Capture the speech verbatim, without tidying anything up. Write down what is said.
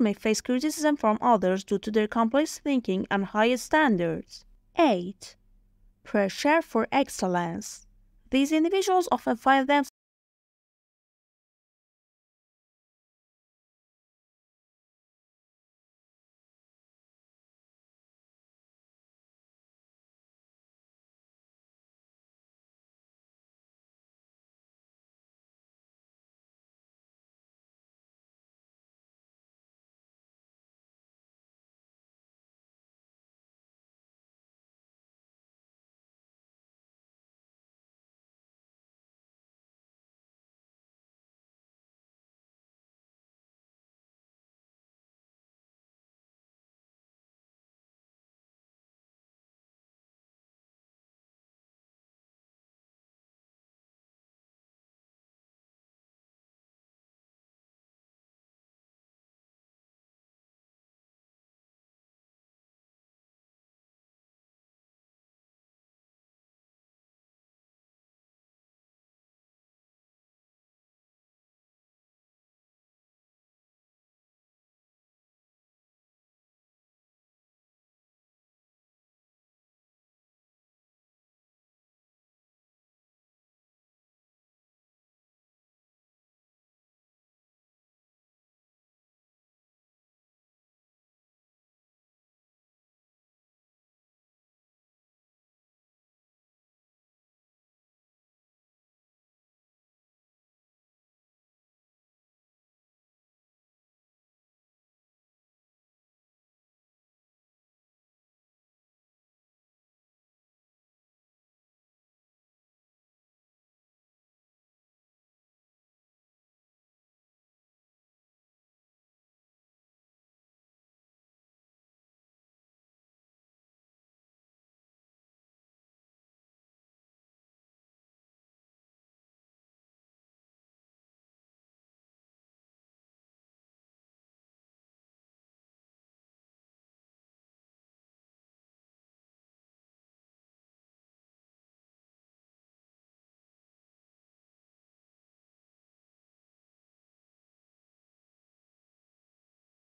models may face criticism from others due to their complex thinking and high standards. eight. Pressure for excellence. These individuals often find them